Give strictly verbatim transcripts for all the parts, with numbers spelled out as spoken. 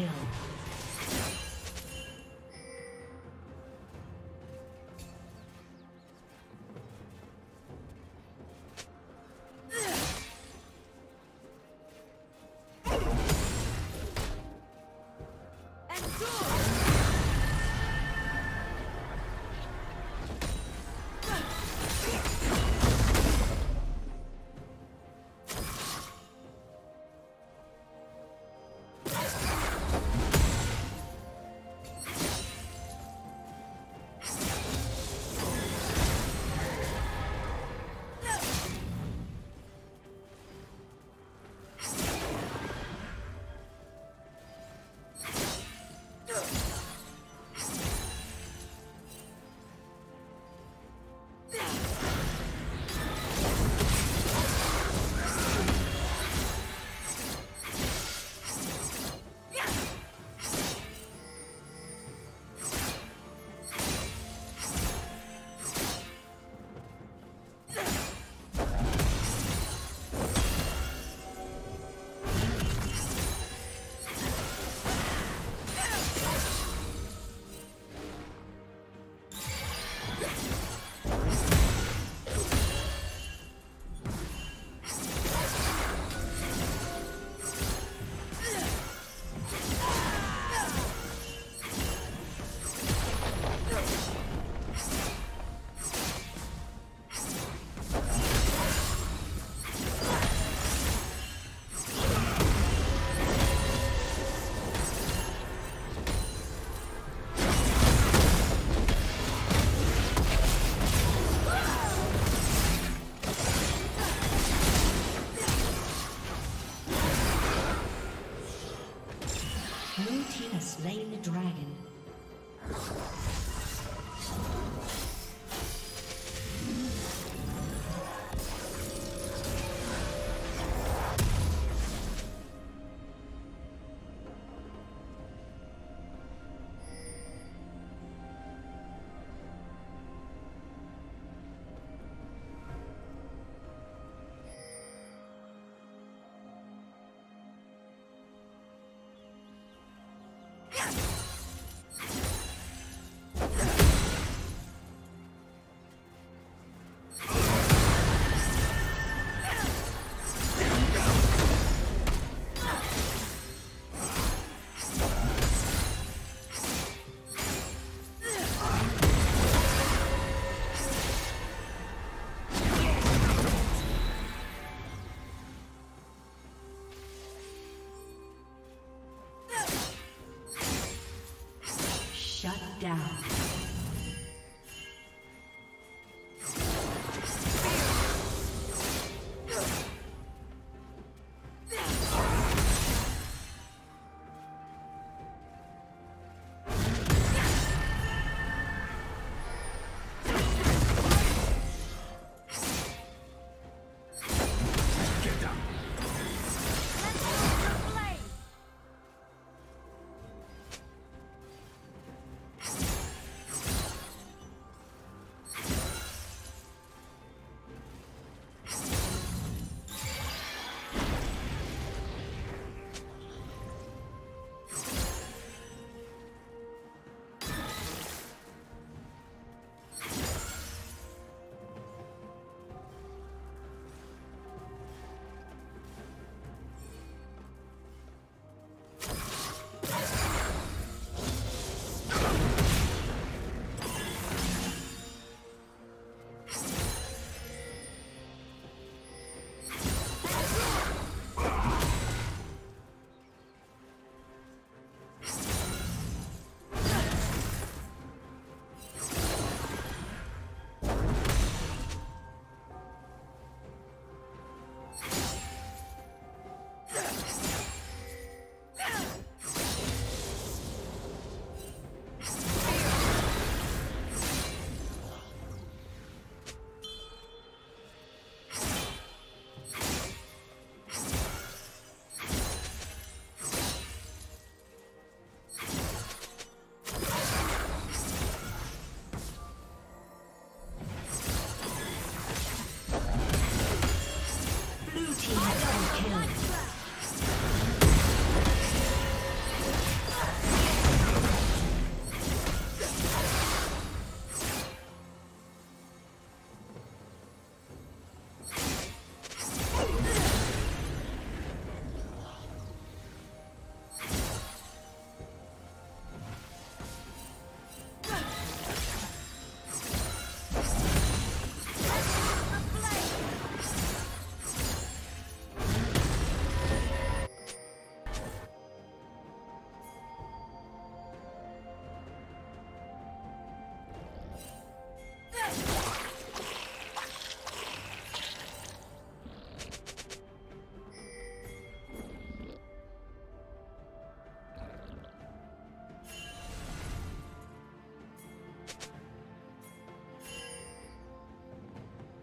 kill.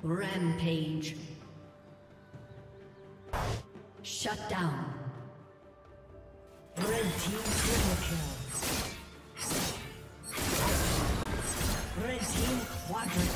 Rampage. Shut down. Red team triple kill. Red team quadra kill.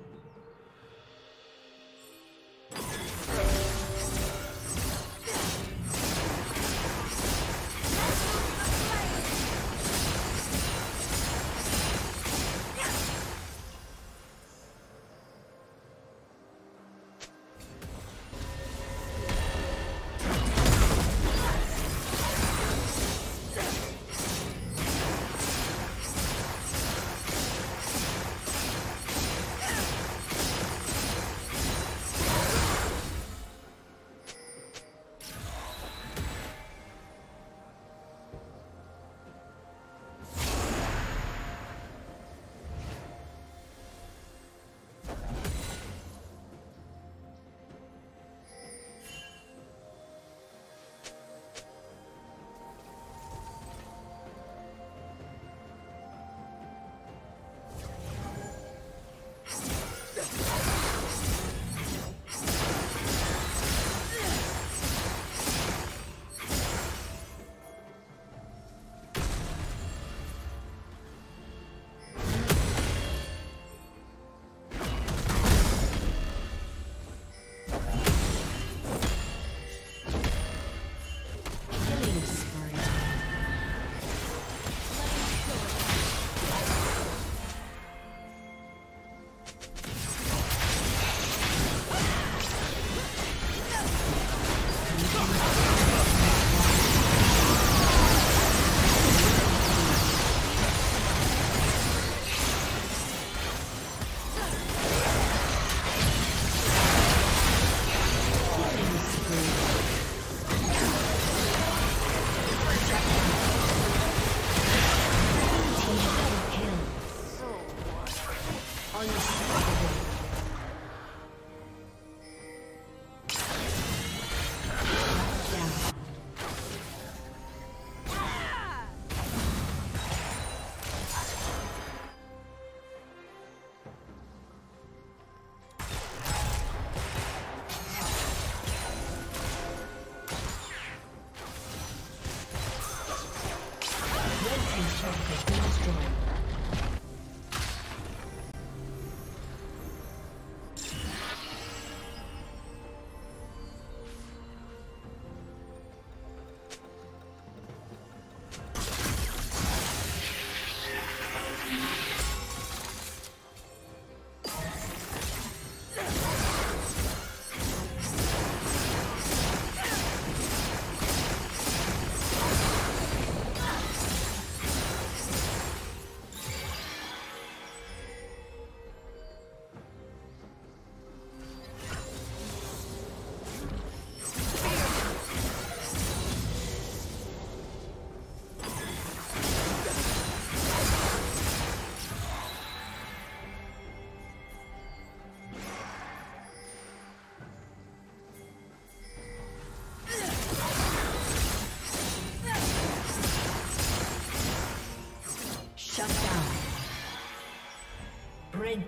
Red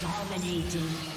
Dominating.